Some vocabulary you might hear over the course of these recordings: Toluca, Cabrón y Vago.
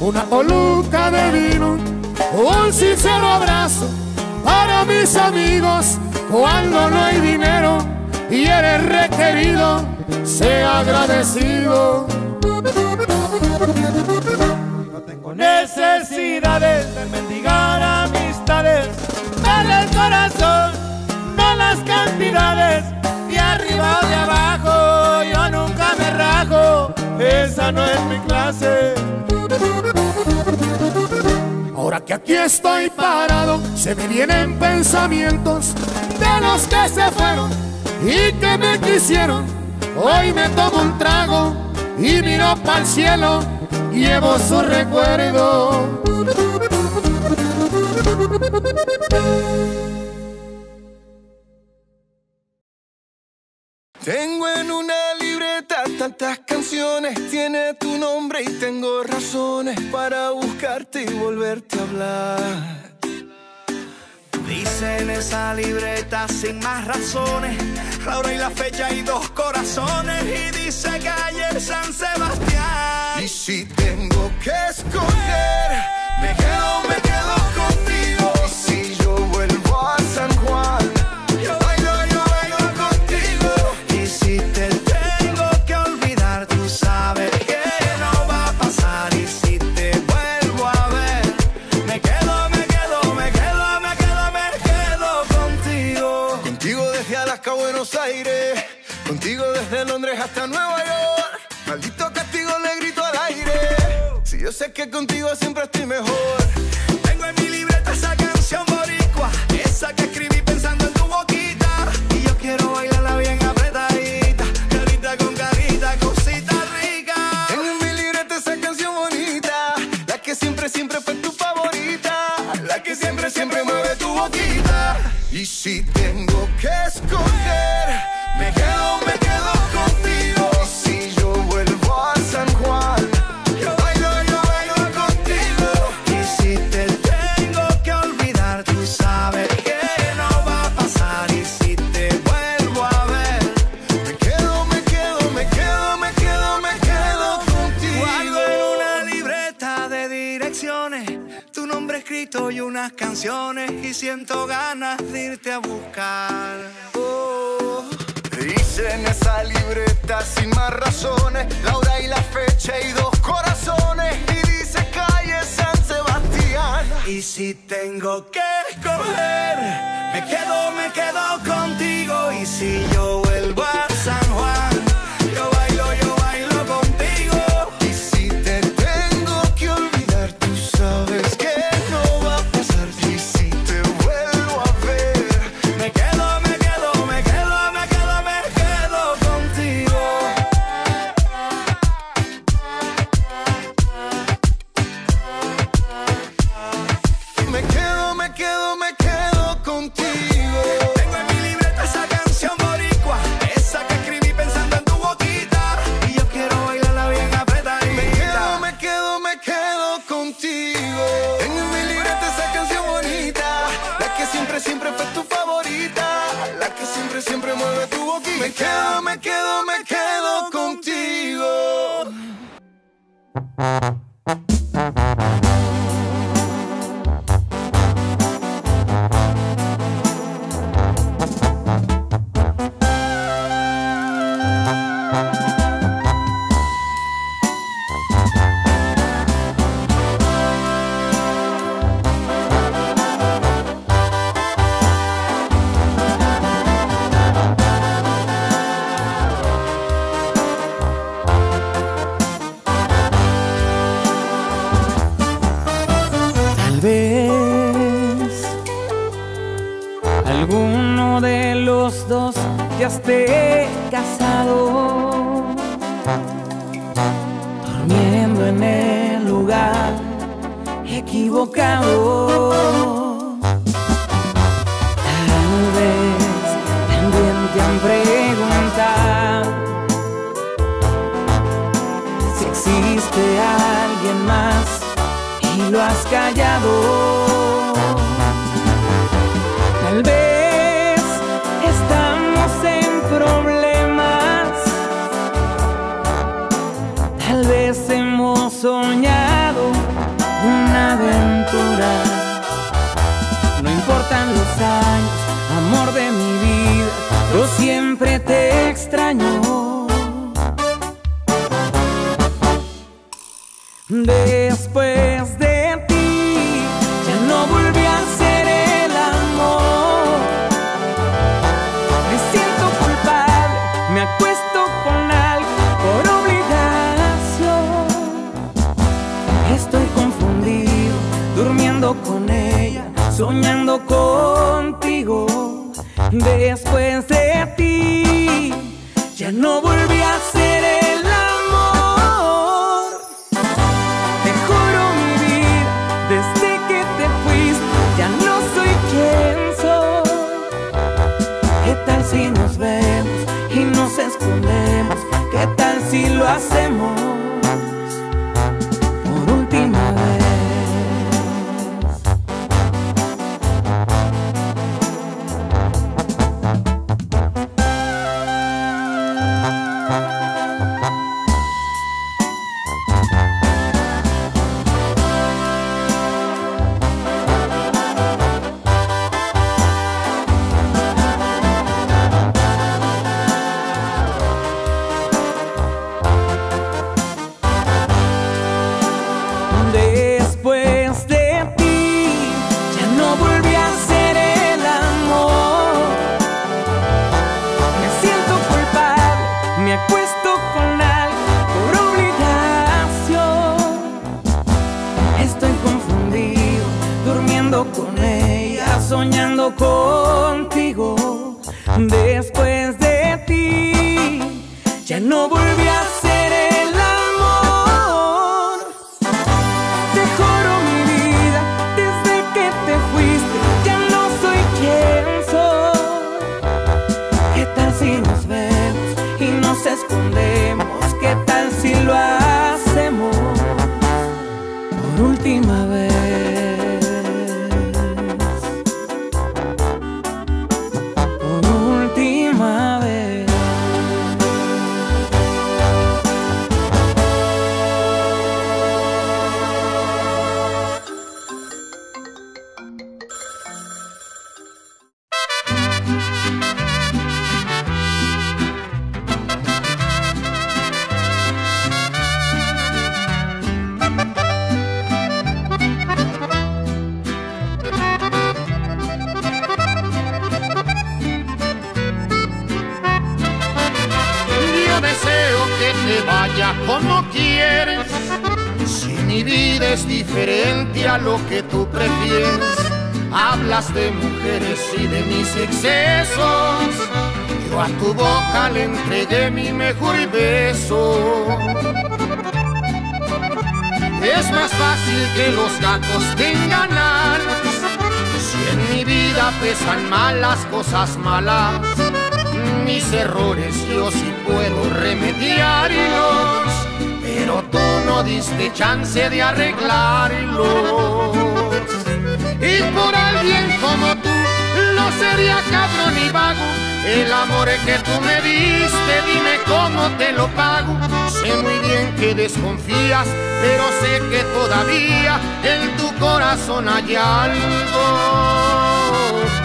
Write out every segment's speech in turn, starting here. Una Toluca de vino, un sincero abrazo para mis amigos. Cuando no hay dinero y eres requerido, sea agradecido. No tengo necesidades de mendigar amistades, para el corazón, no las cantidades. De arriba o de abajo, yo nunca me rajo, esa no es mi clase. Ahora que aquí estoy parado, se me vienen pensamientos de los que se fueron y que me quisieron. Hoy me tomo un trago y miro para el cielo, llevo su recuerdo. Tengo en una libreta tantas canciones, tiene tu nombre y tengo razones para buscarte y volverte a hablar. Dice en esa libreta sin más razones, la hora y la fecha y dos corazones, y dice calle San Sebastián. Y si tengo que escoger, me quedo contigo. Y si yo vuelvo a San Juan, de Londres hasta Nueva York, maldito castigo le grito al aire. Si yo sé que contigo siempre estoy mejor. Tengo en mi libreta esa canción boricua, esa que escribí pensando en tu boquita, y yo quiero bailarla bien apretadita, carita con carita, cosita rica. Tengo en mi libreta esa canción bonita, la que siempre fue tu favorita, la que siempre mueve tu boquita. Y si tengo que escoger, me quedo contigo. Si yo vuelvo a San Juan, yo bailo contigo. Y si te tengo que olvidar, tú sabes que no va a pasar. Y si te vuelvo a ver, me quedo contigo. Guardo en una libreta de direcciones tu nombre escrito y unas canciones, y siento ganas de irte a buscar. Dice en esa libreta sin más razones, la hora y la fecha y dos corazones, y dice calle San Sebastián. Y si tengo que escoger, me quedo contigo. Y si yo vuelvo a San Juan, yo bailo contigo. Y si te tengo que olvidar, tú sabes que no va a pasar. Y si te vuelvo a ver, me quedo contigo. Me quedo contigo. Tengo en mi libreta esa canción boricua, esa Me quedo contigo. Alguno de los dos ya esté casado, durmiendo en el lugar equivocado. Tal vez también te han preguntado si existe alguien más y lo has callado. Tal vez hemos soñado una aventura. No importan los años, amor de mi vida, yo siempre te extraño. Después de ti ya no volví a ser el amor. Me siento culpable, me acuesto con algo por estoy confundido, durmiendo con ella, soñando contigo. Después de ti, ya no volví a ser el amor. Te juro mi vida, desde que te fuiste, ya no soy quien soy. ¿Qué tal si nos vemos y nos escondemos? ¿Qué tal si lo hacemos? Con ella, soñando contigo. Después de ti, ya no volví a ser el amor. Te juro mi vida, desde que te fuiste, ya no soy quien soy. ¿Qué tal si nos vemos y nos escondemos? ¿Qué tal si lo hacemos por última vez? No quieres, si mi vida es diferente a lo que tú prefieres. Hablas de mujeres y de mis excesos, yo a tu boca le entregué mi mejor beso. Es más fácil que los gatos tengan alas, si en mi vida pesan malas cosas malas. Mis errores yo sí puedo remediarlos, pero tú no diste chance de arreglarlos. Y por alguien como tú no sería cabrón y vago el amor que tú me diste, dime cómo te lo pago. Sé muy bien que desconfías, pero sé que todavía en tu corazón hay algo.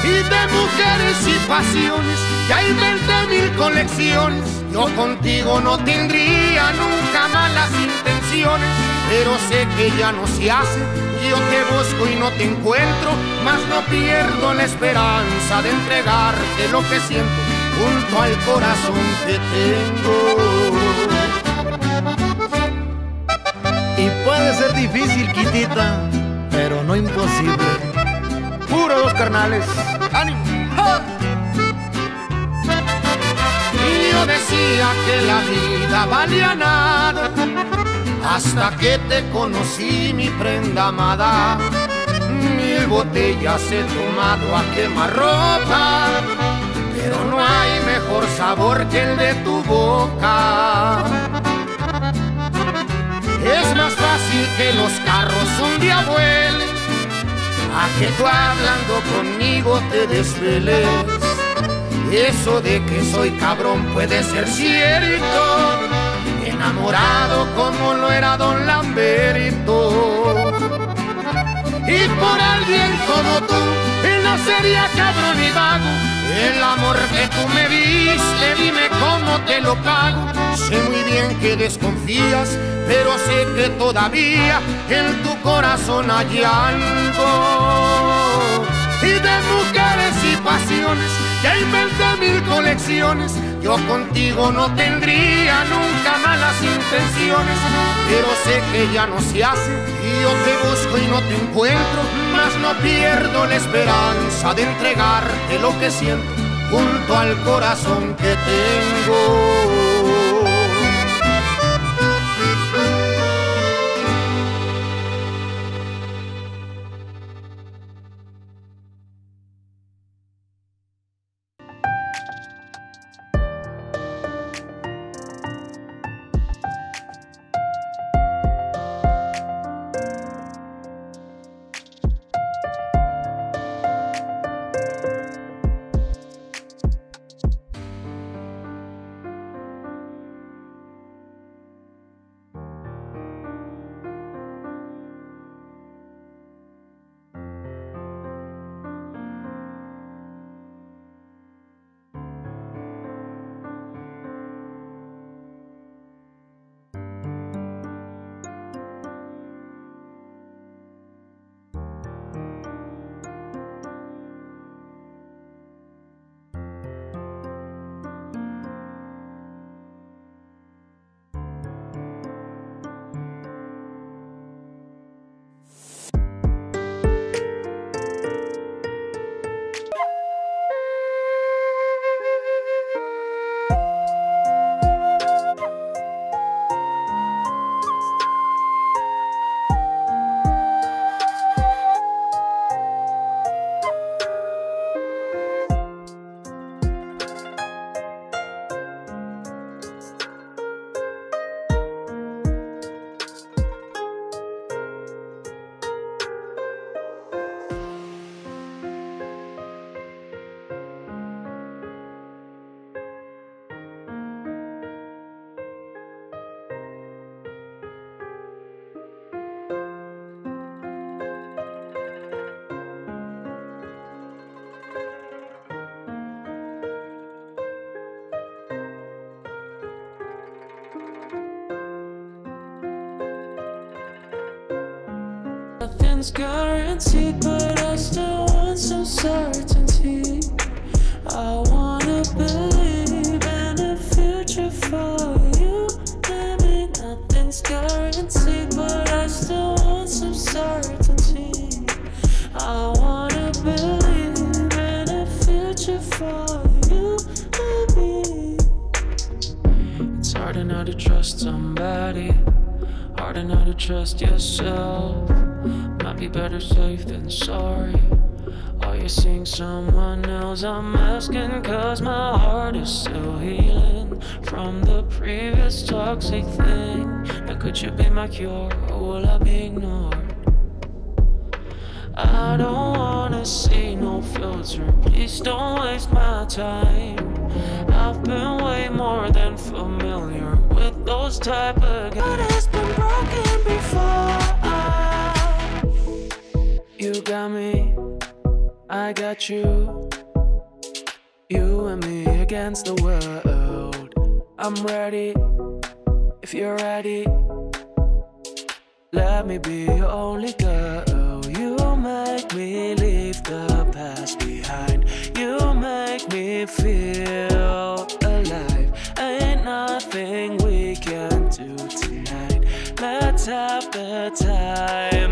Y de mujeres y pasiones ya inventé 1000 colecciones. Yo contigo no tendría nunca malas intenciones, pero sé que ya no se hace. Yo te busco y no te encuentro, mas no pierdo la esperanza de entregarte lo que siento junto al corazón que tengo. Y puede ser difícil, Quitita, pero no imposible. Puro dos carnales, ánimo. ¡Ja! Y yo decía que la vida valía nada, hasta que te conocí, mi prenda amada. 1000 botellas he tomado a quemarropa, pero no hay mejor sabor que el de tu boca. Es más fácil que los carros un día vuelen a que tú hablando conmigo te desveles. Eso de que soy cabrón puede ser cierto, enamorado como lo era Don Lamberto. Y por alguien como tú, él no sería cabrón y vago. El amor que tú me diste, dime cómo te lo pago. Sé muy bien que desconfías, pero sé que todavía en tu corazón hay algo. Y de mujeres y pasiones ya inventé 1000 colecciones. Yo contigo no tendría nunca malas intenciones, pero sé que ya no se hace. Y yo te busco y no te encuentro, mas no pierdo la esperanza de entregarte lo que siento junto al corazón que tengo. Nothing's guaranteed, but I still want some certainty. I wanna believe in a future for you and me. Nothing's guaranteed, but I still want some certainty. I wanna believe in a future for you and me. It's hard enough to trust somebody, hard enough to trust yourself. Might be better safe than sorry. Are you seeing someone else? I'm asking cause my heart is still healing from the previous toxic thing. Now could you be my cure, or will I be ignored? I don't wanna see no filter. Please don't waste my time. I've been way more than familiar with those type of guys. But it's been broken before. You got me, I got you. You and me against the world. I'm ready, if you're ready. Let me be your only girl. You make me leave the past behind. You make me feel alive. Ain't nothing we can do tonight. Let's have the time.